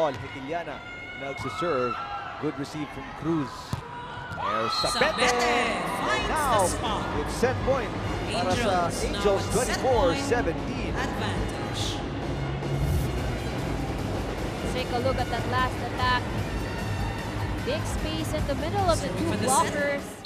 all. Hikiliana nagsiserve. Good receive from Cruz. There's Sabete. And now with set point para sa Angels 24-17. Advantage. Take a look at that last attack. Big space in the middle of the two blockers.